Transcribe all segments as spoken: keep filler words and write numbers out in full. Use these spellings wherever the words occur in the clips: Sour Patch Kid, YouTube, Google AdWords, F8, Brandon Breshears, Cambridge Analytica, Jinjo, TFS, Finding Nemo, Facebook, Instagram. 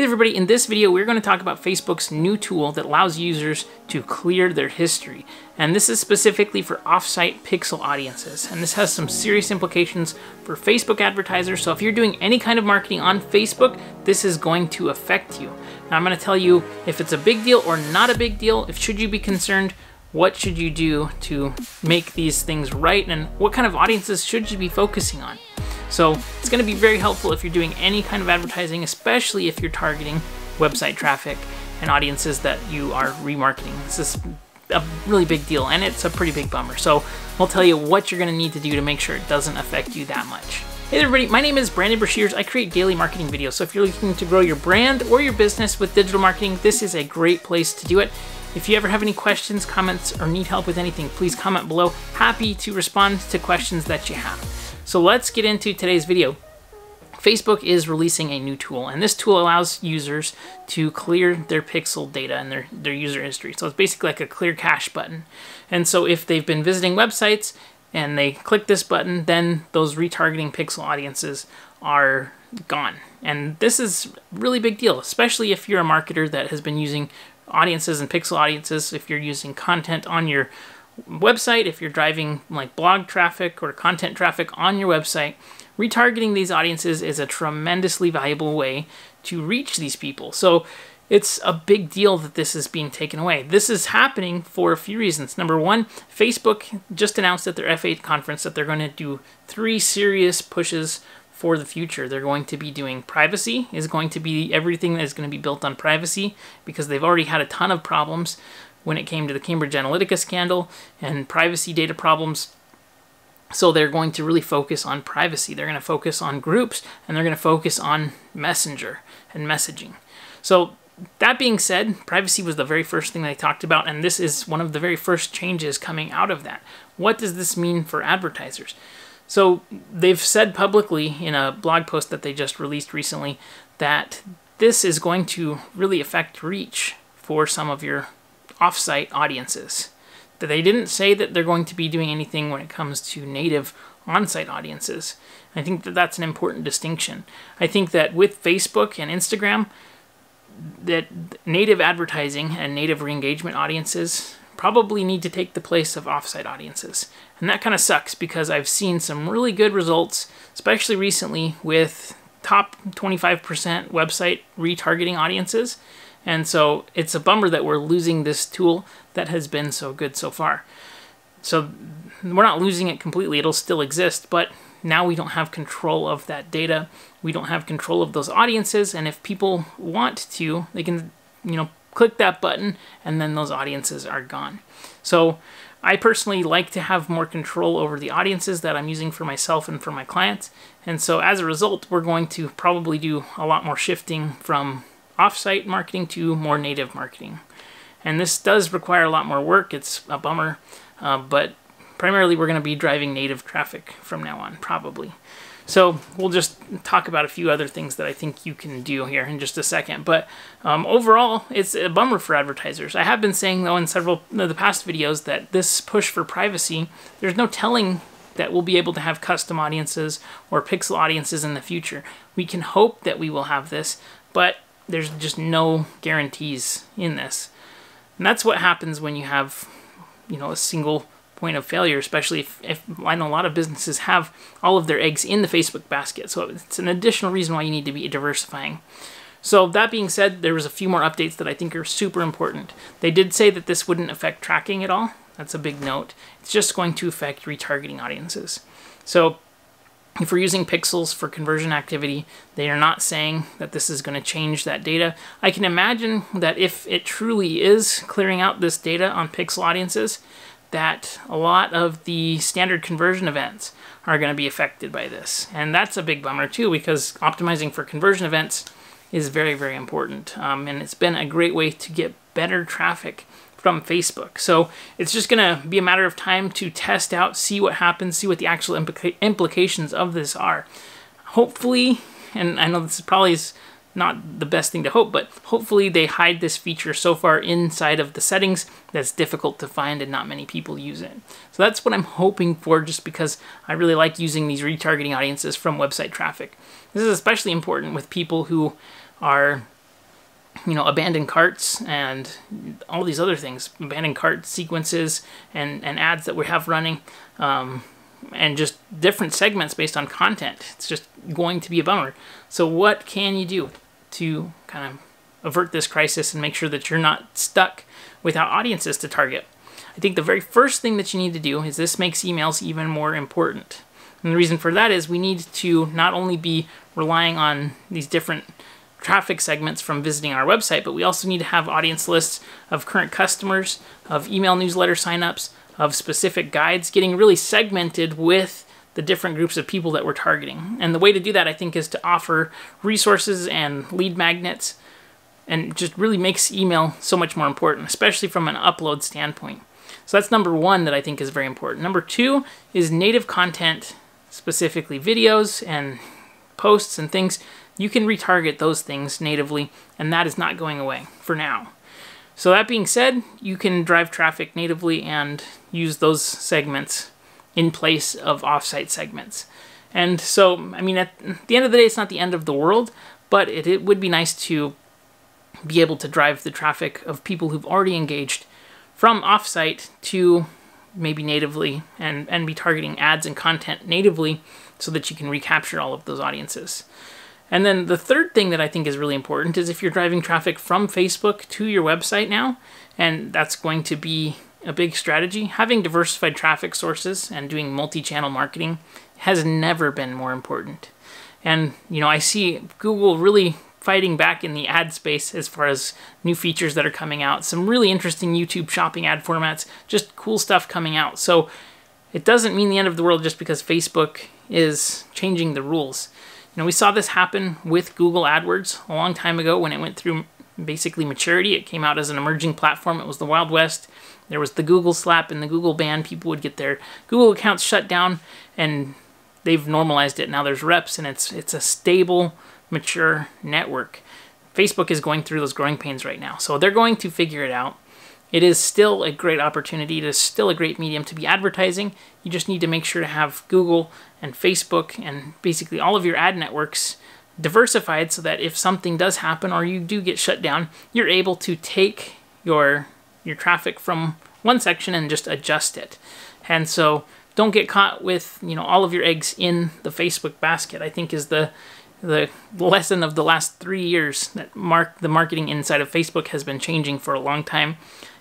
Hey there, everybody. In this video, we're going to talk about Facebook's new tool that allows users to clear their history. And this is specifically for off-site pixel audiences. And this has some serious implications for Facebook advertisers. So if you're doing any kind of marketing on Facebook, this is going to affect you. Now, I'm going to tell you if it's a big deal or not a big deal, if should you be concerned, what should you do to make these things right, and what kind of audiences should you be focusing on. So it's going to be very helpful if you're doing any kind of advertising, especially if you're targeting website traffic and audiences that you are remarketing. This is a really big deal, and it's a pretty big bummer. So I'll tell you what you're going to need to do to make sure it doesn't affect you that much. Hey there, everybody, my name is Brandon Breshears. I create daily marketing videos. So if you're looking to grow your brand or your business with digital marketing, this is a great place to do it. If you ever have any questions, comments, or need help with anything, please comment below. Happy to respond to questions that you have. So let's get into today's video. Facebook is releasing a new tool, and this tool allows users to clear their pixel data and their, their user history. So it's basically like a clear cache button. And so if they've been visiting websites and they click this button, then those retargeting pixel audiences are gone. And this is a really big deal, especially if you're a marketer that has been using audiences and pixel audiences, if you're using content on your website, if you're driving like blog traffic or content traffic on your website. Retargeting these audiences is a tremendously valuable way to reach these people. So it's a big deal that this is being taken away. This is happening for a few reasons. Number one, Facebook just announced at their F eight conference that they're going to do three serious pushes for the future. They're going to be doing privacy, is going to be everything that is going to be built on privacy, because they've already had a ton of problems when it came to the Cambridge Analytica scandal and privacy data problems. So they're going to really focus on privacy. They're going to focus on groups, and they're going to focus on Messenger and messaging. So that being said, privacy was the very first thing they talked about, and this is one of the very first changes coming out of that. What does this mean for advertisers? So they've said publicly in a blog post that they just released recently that this is going to really affect reach for some of your off-site audiences. That they didn't say that they're going to be doing anything when it comes to native on-site audiences. I think that that's an important distinction. I think that with Facebook and Instagram, that native advertising and native re-engagement audiences probably need to take the place of off-site audiences. And that kind of sucks, because I've seen some really good results, especially recently, with top twenty-five percent website retargeting audiences. And so it's a bummer that we're losing this tool that has been so good so far. So we're not losing it completely. It'll still exist, but now we don't have control of that data. We don't have control of those audiences. And if people want to, they can, you know, click that button, and then those audiences are gone. So I personally like to have more control over the audiences that I'm using for myself and for my clients. And so as a result, we're going to probably do a lot more shifting from off-site marketing to more native marketing. And this does require a lot more work. It's a bummer, uh, but primarily we're going to be driving native traffic from now on, probably. So we'll just talk about a few other things that I think you can do here in just a second. But um, overall, it's a bummer for advertisers. I have been saying, though, in several of the past videos that this push for privacy, there's no telling that we'll be able to have custom audiences or pixel audiences in the future. We can hope that we will have this, but there's just no guarantees in this. And that's what happens when you have, you know, a single point of failure, especially if, if I know a lot of businesses have all of their eggs in the Facebook basket. So it's an additional reason why you need to be diversifying. So that being said, there was a few more updates that I think are super important. They did say that this wouldn't affect tracking at all. That's a big note. It's just going to affect retargeting audiences. So if we're using pixels for conversion activity, they are not saying that this is going to change that data. I can imagine that if it truly is clearing out this data on pixel audiences, that a lot of the standard conversion events are going to be affected by this. And that's a big bummer too, because optimizing for conversion events is very, very important. Um, and it's been a great way to get better traffic from Facebook. So it's just going to be a matter of time to test out, see what happens, see what the actual implica implications of this are. Hopefully, and I know this probably is not the best thing to hope, but hopefully they hide this feature so far inside of the settings that's difficult to find and not many people use it. So that's what I'm hoping for, just because I really like using these retargeting audiences from website traffic. This is especially important with people who are you know, abandoned carts and all these other things, abandoned cart sequences and, and ads that we have running, um, and just different segments based on content. It's just going to be a bummer. So what can you do to kind of avert this crisis and make sure that you're not stuck without audiences to target? I think the very first thing that you need to do is this makes emails even more important. And the reason for that is we need to not only be relying on these different traffic segments from visiting our website, but we also need to have audience lists of current customers, of email newsletter signups, of specific guides, getting really segmented with the different groups of people that we're targeting. And the way to do that, I think, is to offer resources and lead magnets, and just really makes email so much more important, especially from an upload standpoint. So that's number one that I think is very important. Number two is native content, specifically videos and posts and things. You can retarget those things natively, and that is not going away for now. So that being said, you can drive traffic natively and use those segments in place of offsite segments. And so, I mean, at the end of the day, it's not the end of the world, but it, it would be nice to be able to drive the traffic of people who've already engaged from offsite to maybe natively, and, and be targeting ads and content natively so that you can recapture all of those audiences. And then the third thing that I think is really important is if you're driving traffic from Facebook to your website now, and that's going to be a big strategy, having diversified traffic sources and doing multi-channel marketing has never been more important. And, you know, I see Google really fighting back in the ad space as far as new features that are coming out, some really interesting YouTube shopping ad formats, just cool stuff coming out. So it doesn't mean the end of the world just because Facebook is changing the rules. You know, we saw this happen with Google AdWords a long time ago when it went through basically maturity. It came out as an emerging platform. It was the Wild West. There was the Google slap and the Google ban. People would get their Google accounts shut down, and they've normalized it. Now there's reps, and it's it's a stable, mature network. Facebook is going through those growing pains right now, so they're going to figure it out. It is still a great opportunity. It is still a great medium to be advertising. You just need to make sure to have Google and Facebook and basically all of your ad networks diversified so that if something does happen or you do get shut down, you're able to take your, your traffic from one section and just adjust it. And so don't get caught with, you know, all of your eggs in the Facebook basket, I think is the the lesson of the last three years that mark the marketing inside of Facebook has been changing for a long time,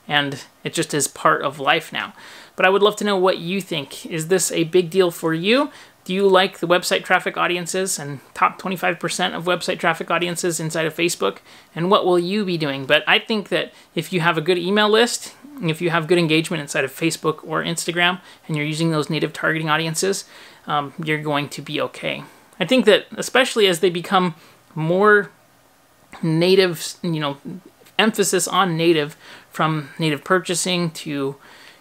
and it just is part of life now. But I would love to know what you think. Is this a big deal for you? Do you like the website traffic audiences and top twenty-five percent of website traffic audiences inside of Facebook? And what will you be doing? But I think that if you have a good email list, if you have good engagement inside of Facebook or Instagram, and you're using those native targeting audiences, um, you're going to be okay. I think that especially as they become more native, you know, emphasis on native, from native purchasing to, you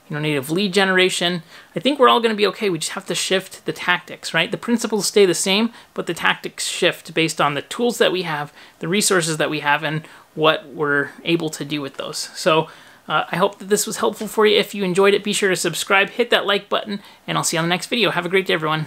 know, native lead generation, I think we're all going to be okay. We just have to shift the tactics, right? The principles stay the same, but the tactics shift based on the tools that we have, the resources that we have, and what we're able to do with those. So uh, I hope that this was helpful for you. If you enjoyed it, be sure to subscribe, hit that like button, and I'll see you on the next video. Have a great day, everyone.